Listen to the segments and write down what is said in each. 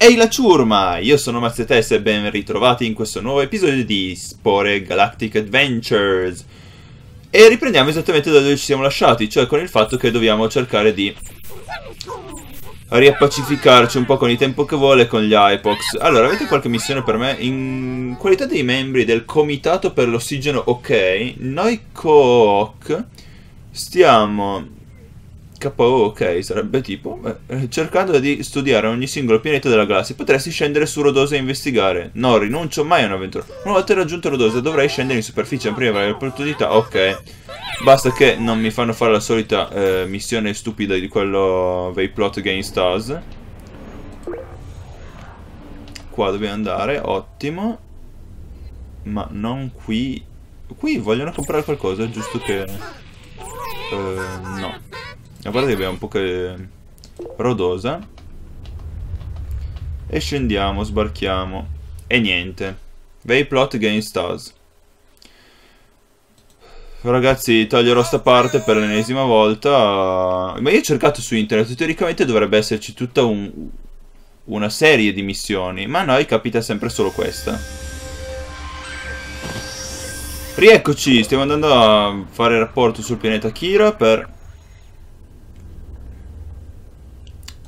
Ehi la ciurma, io sono Mazzetes e ben ritrovati in questo nuovo episodio di Spore Galactic Adventures. E riprendiamo esattamente da dove ci siamo lasciati, cioè con il fatto che dobbiamo cercare di riappacificarci un po' con i Tempo che Vola e con gli Aepox. Allora, avete qualche missione per me? In qualità dei membri del comitato per l'ossigeno, ok, noi Cook stiamo... KO, ok, sarebbe tipo cercando di studiare ogni singolo pianeta della galassia. Potresti scendere su Rodosa e investigare. No, rinuncio mai a un'avventura. Una volta raggiunto Rodosa dovrei scendere in superficie prima di avere l'opportunità. Ok, basta che non mi fanno fare la solita missione stupida di quello Veiplot against us. Qua dobbiamo andare, ottimo. Ma non qui. Qui vogliono comprare qualcosa, giusto che... no. A parte che abbiamo un po' che Rodosa. E scendiamo, sbarchiamo. E niente. Veiplot against us. Ragazzi, taglierò sta parte per l'ennesima volta. Ma io ho cercato su internet. Teoricamente dovrebbe esserci tutta una serie di missioni. Ma a noi capita sempre solo questa. Rieccoci, stiamo andando a fare il rapporto sul pianeta Kira per...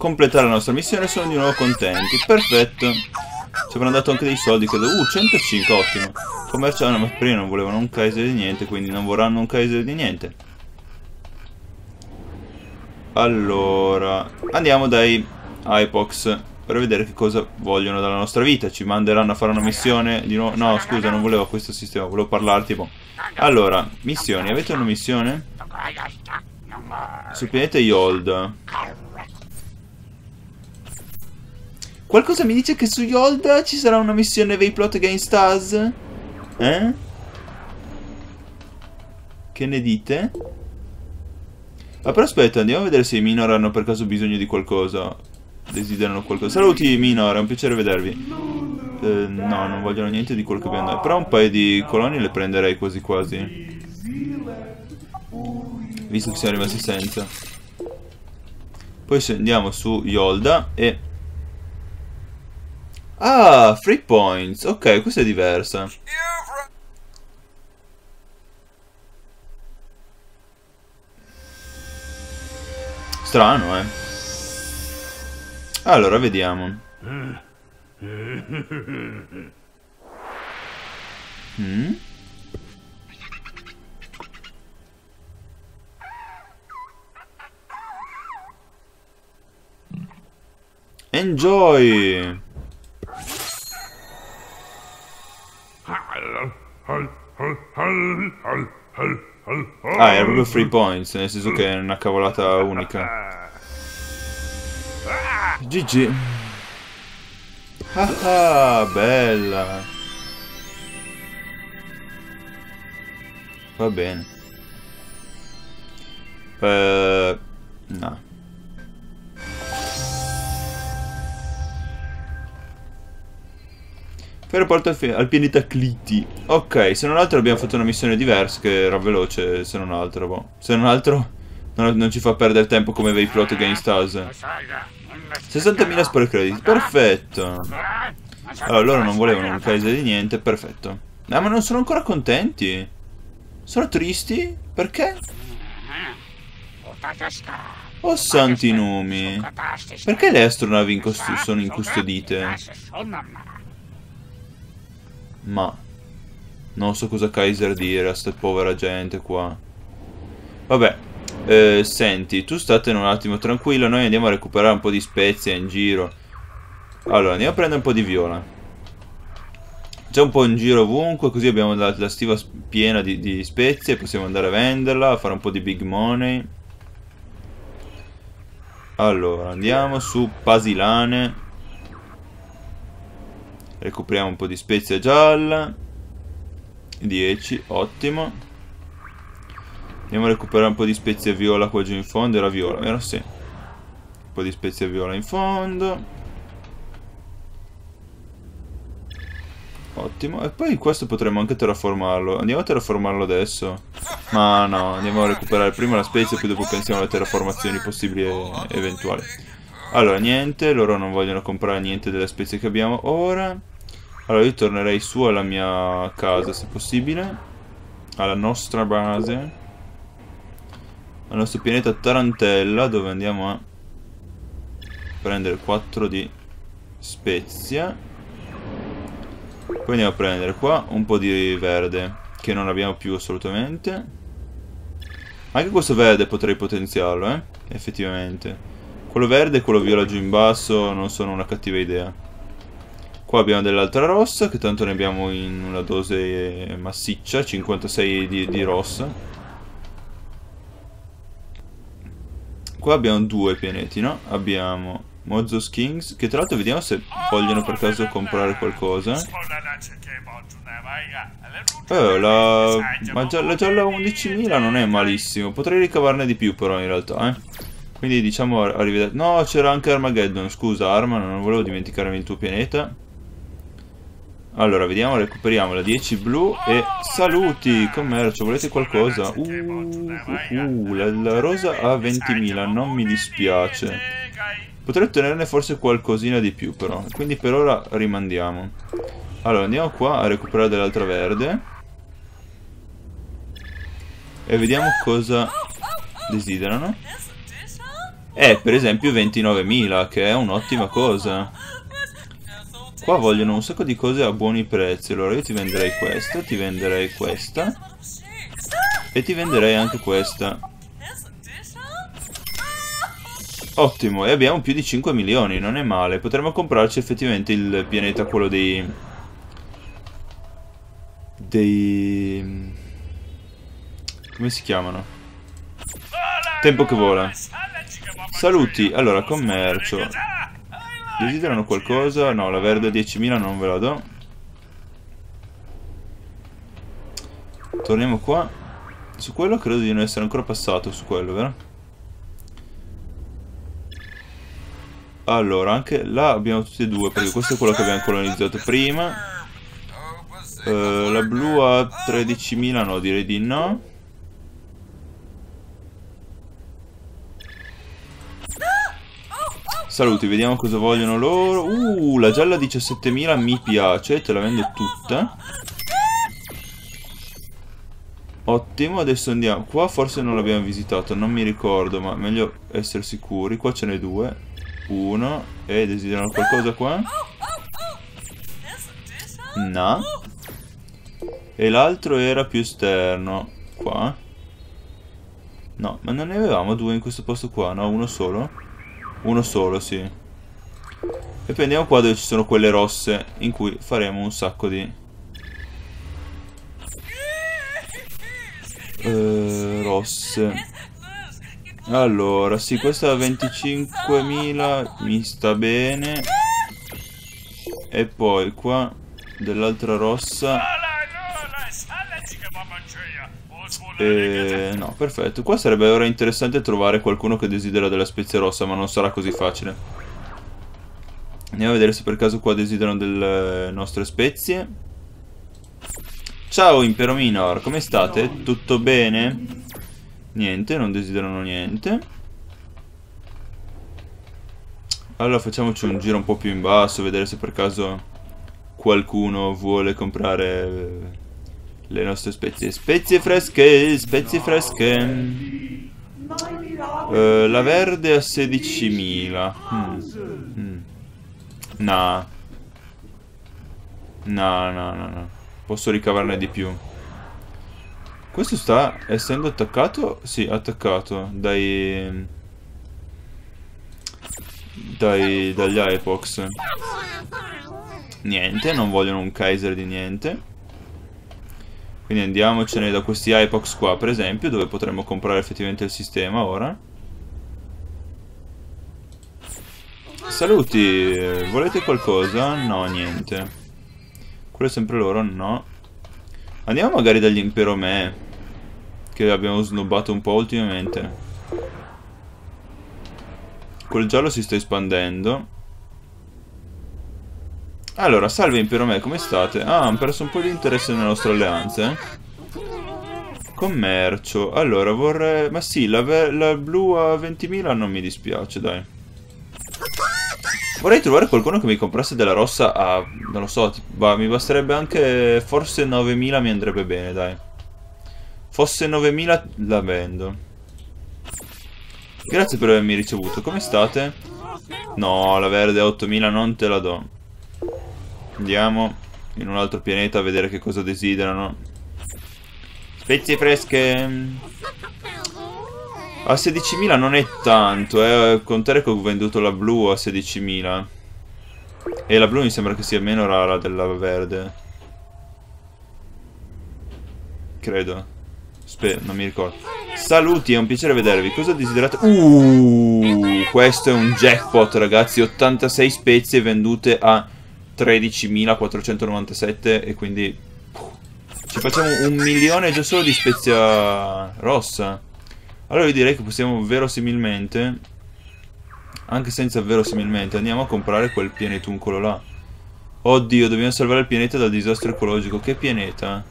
completare la nostra missione, sono di nuovo contenti. Perfetto. Ci avranno dato anche dei soldi, credo. 105, ottimo. Commerciano, ma prima non volevano un Kaiser di niente, quindi non vorranno un Kaiser di niente. Allora, andiamo dai Hypox per vedere che cosa vogliono dalla nostra vita. Ci manderanno a fare una missione di nuovo. No, scusa, non volevo questo sistema, volevo parlarti. Boh. Allora, missioni. Avete una missione? Sul pianeta Yolda. Qualcosa mi dice che su Yolda ci sarà una missione Veiplot against us? Eh? Che ne dite? Ah, però aspetta, andiamo a vedere se i Minor hanno per caso bisogno di qualcosa. Desiderano qualcosa. Saluti Minor, è un piacere vedervi. No, non vogliono niente di quello che abbiamo dato. Però un paio di colonie le prenderei quasi quasi. Visto che siamo rimasti senza. Poi andiamo su Yolda e... ah, free points. Ok, questa è diversa. Strano, eh. Allora, vediamo. Enjoy! Ah, era proprio free points, nel senso che è una cavolata unica. GG. Ah, bella. Va bene. No. Aeroporto al pianeta Cliti. Ok, se non altro abbiamo fatto una missione diversa che era veloce, se non altro, boh. Se non altro non ci fa perdere tempo come Veiplot against us. 60.000 spore credit, perfetto. Allora, loro non volevano un Kaiser di niente, perfetto. Ah, ma non sono ancora contenti? Sono tristi? Perché? Oh santi numi. Perché le astronavi sono incustodite? Ma non so cosa Kaiser dire a sta povera gente qua. Vabbè, senti, tu state un attimo tranquillo. Noi andiamo a recuperare un po' di spezie in giro. Allora, andiamo a prendere un po' di viola. C'è un po' in giro ovunque, così abbiamo la stiva piena di spezie. Possiamo andare a venderla, a fare un po' di big money. Allora, andiamo su Pasilane. Recuperiamo un po' di spezia gialla. 10, ottimo. Andiamo a recuperare un po' di spezia viola qua giù in fondo. Era viola, vero? Sì. Un po' di spezia viola in fondo. Ottimo. E poi questo potremmo anche terraformarlo. Andiamo a terraformarlo adesso. Ma no, andiamo a recuperare prima la specie e poi dopo pensiamo alle terraformazioni possibili e eventuali. Allora, niente, loro non vogliono comprare niente delle specie che abbiamo ora. Allora io tornerei su alla mia casa se possibile, alla nostra base, al nostro pianeta Tarantella, dove andiamo a prendere 4 di spezia. Poi andiamo a prendere qua un po' di verde, che non abbiamo più assolutamente. Anche questo verde potrei potenziarlo, effettivamente. Quello verde e quello viola giù in basso non sono una cattiva idea. Qua abbiamo dell'altra rossa, che tanto ne abbiamo in una dose massiccia, 56 di rossa. Qua abbiamo due pianeti, no? Abbiamo Mozzo Skins, che tra l'altro vediamo se vogliono per caso comprare qualcosa. La gialla 11.000 non è malissimo, potrei ricavarne di più però in realtà, Quindi diciamo arrivederci. No, c'era anche Armageddon, scusa Arman, non volevo dimenticarmi il tuo pianeta. Allora, vediamo, recuperiamo la 10 blu e saluti, commercio, volete qualcosa? La rosa a 20.000, non mi dispiace. Potrei ottenerne forse qualcosina di più però, quindi per ora rimandiamo. Allora, andiamo qua a recuperare dell'altra verde e vediamo cosa desiderano. Per esempio 29.000, che è un'ottima cosa. Qua vogliono un sacco di cose a buoni prezzi. Allora io ti venderei questa, ti venderei questa e ti venderei anche questa. Ottimo, e abbiamo più di 5 milioni, non è male. Potremmo comprarci effettivamente il pianeta, quello dei... come si chiamano? Tempo che vola. Saluti, allora commercio. Desiderano qualcosa? No, la verde a 10.000 non ve la do. Torniamo qua. Su quello credo di non essere ancora passato, su quello, vero? Allora, anche là abbiamo tutti e due, perché questo è quello che abbiamo colonizzato prima. La blu a 13.000 no, direi di no. Saluti, vediamo cosa vogliono loro. La gialla 17.000 mi piace, te la vendo tutta. Ottimo, adesso andiamo. Qua forse non l'abbiamo visitato, non mi ricordo, ma meglio essere sicuri. Qua ce n'è due. Uno. E desiderano qualcosa qua? No. E l'altro era più esterno. Qua? No, ma non ne avevamo due in questo posto qua, no? Uno solo? Uno solo, sì. E poi andiamo qua dove ci sono quelle rosse, in cui faremo un sacco di rosse. Allora, sì, questa 25.000 mi sta bene. E poi qua dell'altra rossa. No, perfetto. Qua sarebbe ora interessante trovare qualcuno che desidera della spezia rossa, ma non sarà così facile. Andiamo a vedere se per caso qua desiderano delle nostre spezie. Ciao Impero Minor, come state? Tutto bene? Niente, non desiderano niente. Allora facciamoci un giro un po' più in basso, vedere se per caso qualcuno vuole comprare le nostre spezie. Spezie fresche, spezie fresche. La verde a 16.000. No. No. Posso ricavarne di più. Questo sta essendo attaccato? Sì, attaccato dagli Aepox. Niente, non vogliono un Kaiser di niente. Quindi andiamocene da questi Hypox qua, per esempio, dove potremmo comprare effettivamente il sistema ora. Saluti! Volete qualcosa? No, niente. Quello è sempre loro? No. Andiamo magari dagli Imperome, che abbiamo snobbato un po' ultimamente. Quel giallo si sta espandendo. Allora, salve Imperome, come state? Ah, hanno perso un po' di interesse nelle nostre alleanze. Commercio. Allora vorrei... Ma sì, la blu a 20.000 non mi dispiace, dai. Vorrei trovare qualcuno che mi comprasse della rossa a... non lo so, tipo, mi basterebbe anche... Forse 9.000 mi andrebbe bene, dai. Fosse 9.000 la vendo. Grazie per avermi ricevuto, come state? No, la verde a 8.000 non te la do. Andiamo in un altro pianeta a vedere che cosa desiderano. Spezie fresche. A 16.000 non è tanto, contare che ho venduto la blu a 16.000. E la blu mi sembra che sia meno rara della verde. Credo. Non mi ricordo. Saluti, è un piacere vedervi. Cosa desiderate? Questo è un jackpot, ragazzi. 86 spezie vendute a 13.497. E quindi ci facciamo 1 milione già solo di spezia rossa. Allora io direi che possiamo verosimilmente, anche senza verosimilmente, andiamo a comprare quel pianetuncolo là. Oddio, dobbiamo salvare il pianeta dal disastro ecologico. Che pianeta?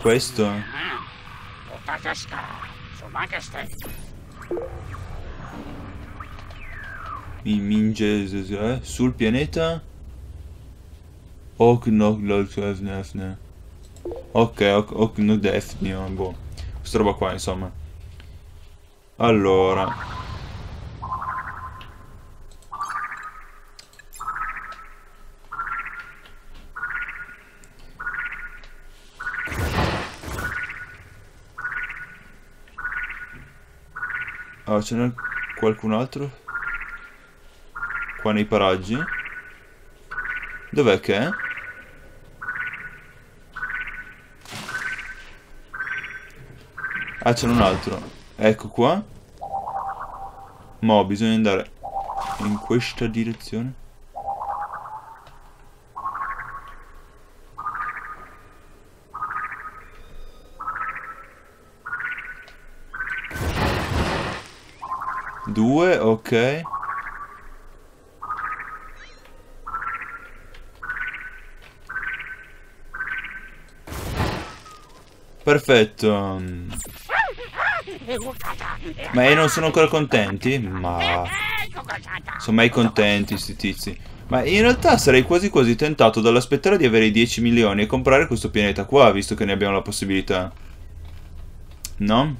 Questo? Sul pianeta Oknodefne. Ok, Oknodefne. Boh, questa roba qua, insomma. Allora, ce n'è qualcun altro qua nei paraggi? Dov'è che è? Ah, c'è un altro. Ecco qua. Mo' bisogna andare in questa direzione. Due, ok. Perfetto. Ma non sono ancora contenti? Ma... sono mai contenti sti tizi. Ma in realtà sarei quasi quasi tentato dall'aspettare di avere i 10 milioni e comprare questo pianeta qua, visto che ne abbiamo la possibilità. No?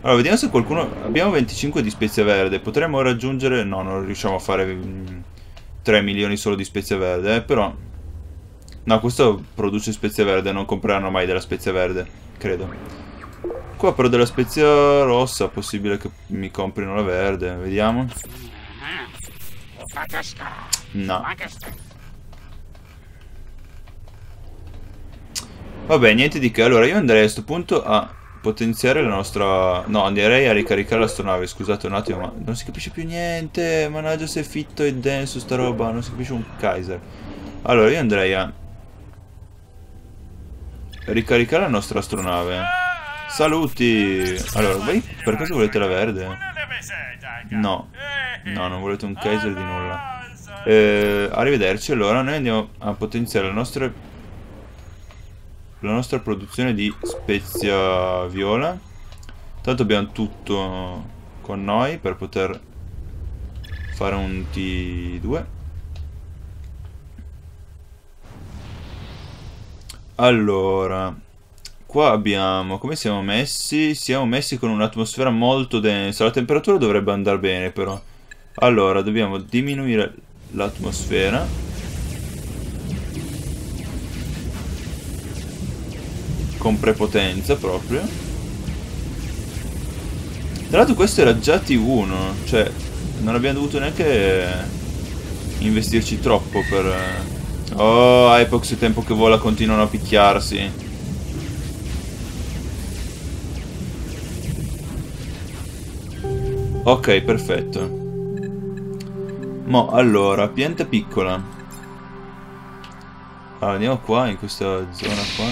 Allora, vediamo se qualcuno... Abbiamo 25 di spezia verde. Potremmo raggiungere... No, non riusciamo a fare 3 milioni solo di spezia verde, però... No, questo produce spezia verde. Non compreranno mai della spezia verde, credo. Qua però della spezia rossa è possibile che mi comprino la verde. Vediamo. No. Vabbè, niente di che. Allora, io andrei a questo punto a... potenziare la nostra... No, andrei a ricaricare l'astronave. Scusate un attimo, ma non si capisce più niente. Mannaggia se è fitto e denso sta roba. Non si capisce un Kaiser. Allora io andrei a ricaricare la nostra astronave. Saluti. Allora voi per caso volete la verde? No. No, non volete un Kaiser di nulla. Arrivederci. Allora noi andiamo a potenziare la nostra produzione di spezia viola. Tanto abbiamo tutto con noi per poter fare un T2. Allora, qua abbiamo... come siamo messi? Siamo messi con un'atmosfera molto densa. La temperatura dovrebbe andare bene però. Allora, dobbiamo diminuire l'atmosfera. Con prepotenza proprio. Tra l'altro questo era già T1, cioè non abbiamo dovuto neanche investirci troppo per... Oh, Aepox e Tempo che Vola continuano a picchiarsi. Ok, perfetto. Mo, allora, pianta piccola. Allora, andiamo qua, in questa zona qua.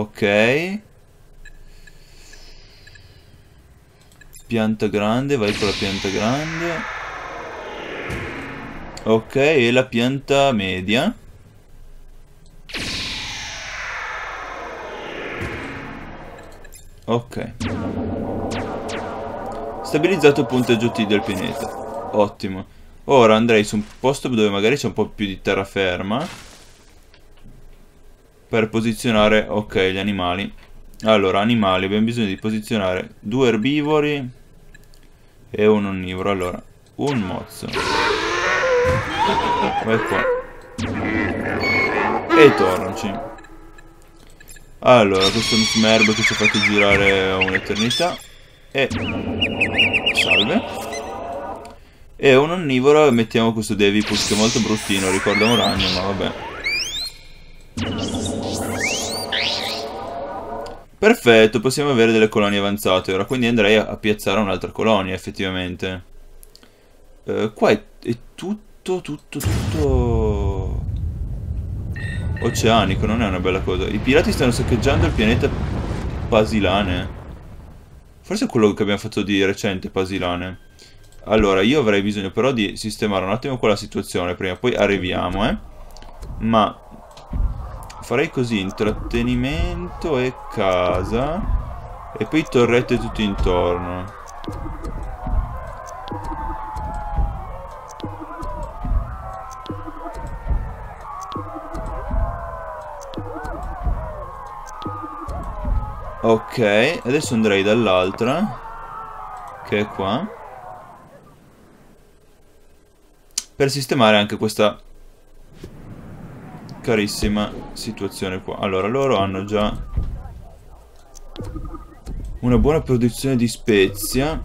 Ok. Pianta grande, vai con la pianta grande. Ok, e la pianta media. Ok. Stabilizzato il punteggio T del pianeta. Ottimo. Ora andrei su un posto dove magari c'è un po' più di terraferma, per posizionare, ok, gli animali. Allora, animali, abbiamo bisogno di posizionare 2 erbivori e un onnivoro. Allora, un mozzo. Vai qua. E tornaci. Allora, questo merda che ci ha fatto girare un'eternità. E... salve. E un onnivoro, mettiamo questo Devipuss che è molto bruttino, ricorda un ragno, ma vabbè. Perfetto, possiamo avere delle colonie avanzate ora, quindi andrei a piazzare un'altra colonia, effettivamente. Qua è tutto oceanico, non è una bella cosa. I pirati stanno saccheggiando il pianeta Pasilane. Forse è quello che abbiamo fatto di recente, Pasilane. Allora, io avrei bisogno però di sistemare un attimo quella situazione prima, poi arriviamo, Ma farei così, intrattenimento e casa, e poi torrette tutto intorno. Ok, adesso andrei dall'altra, che è qua, per sistemare anche questa carissima situazione qua. Allora, loro hanno già una buona produzione di spezia.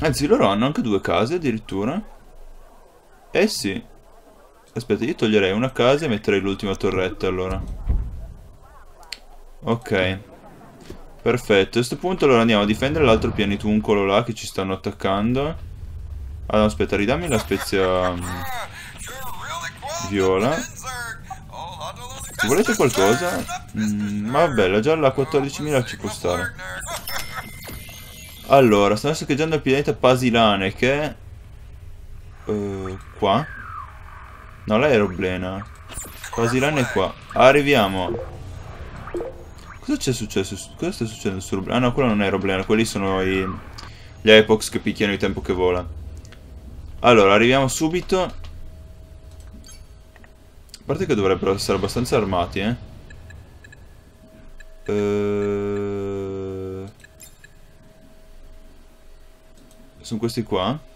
Anzi, loro hanno anche 2 case addirittura. Eh sì. Aspetta, io toglierei una casa e metterei l'ultima torretta allora. Ok. Perfetto, a questo punto allora andiamo a difendere l'altro pianetuncolo là che ci stanno attaccando. Allora, aspetta, ridammi la spezia viola. Volete qualcosa? Vabbè, la gialla a 14.000 ci può stare. Allora, stanno saccheggiando il pianeta Pasilane che è... qua? No, la Aeroblena. Pasilane è qua. Arriviamo. Cosa c'è successo? Cosa sta succedendo su Roblena? Ah no, quello non è Roblena, quelli sono gli Aepox che picchiano il tempo che vola. Allora, arriviamo subito. A parte che dovrebbero essere abbastanza armati, Sono questi qua.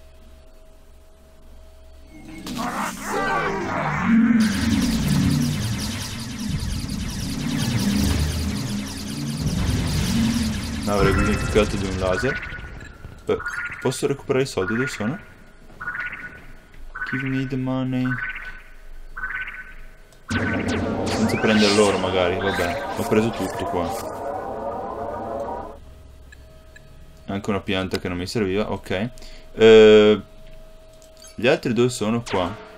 No, avrei bisogno più che altro di un laser. Posso recuperare i soldi? Dove sono? Give me the money. Senza prendere loro magari, vabbè. Ho preso tutto qua. Anche una pianta che non mi serviva, ok. Gli altri dove sono? Qua.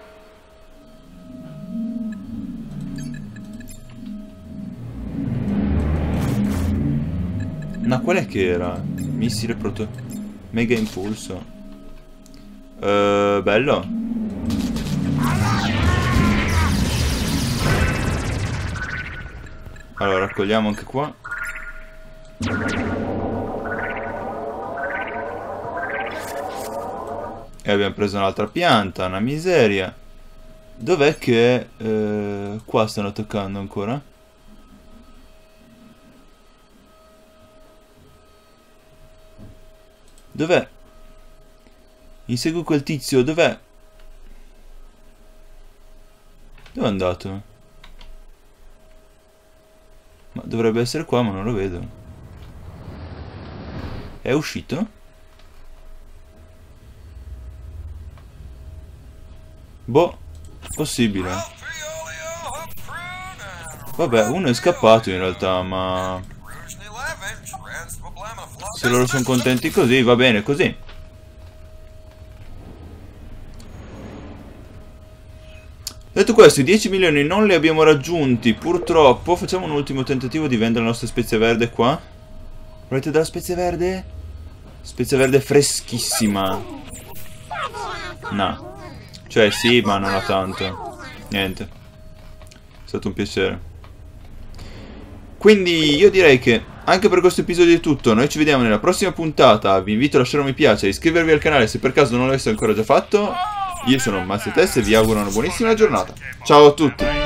No, qual è che era? Missile proto... Mega impulso. Bello. Allora, raccogliamo anche qua. E abbiamo preso un'altra pianta, una miseria. Dov'è che... qua stanno attaccando ancora? Dov'è? Inseguo quel tizio, dov'è? Dov'è andato? Ma dovrebbe essere qua, ma non lo vedo. È uscito? Boh, possibile. Vabbè, uno è scappato in realtà, ma... se loro sono contenti così, va bene così. Detto questo, i 10 milioni non li abbiamo raggiunti, purtroppo. Facciamo un ultimo tentativo di vendere la nostra spezia verde qua. Volete della spezia verde? Spezia verde freschissima. No. Cioè sì, ma non ha tanto. Niente, è stato un piacere. Quindi io direi che anche per questo episodio è tutto. Noi ci vediamo nella prossima puntata. Vi invito a lasciare un mi piace e iscrivervi al canale se per caso non l'avete ancora già fatto. Io sono Mazzetes e vi auguro una buonissima giornata. Ciao a tutti.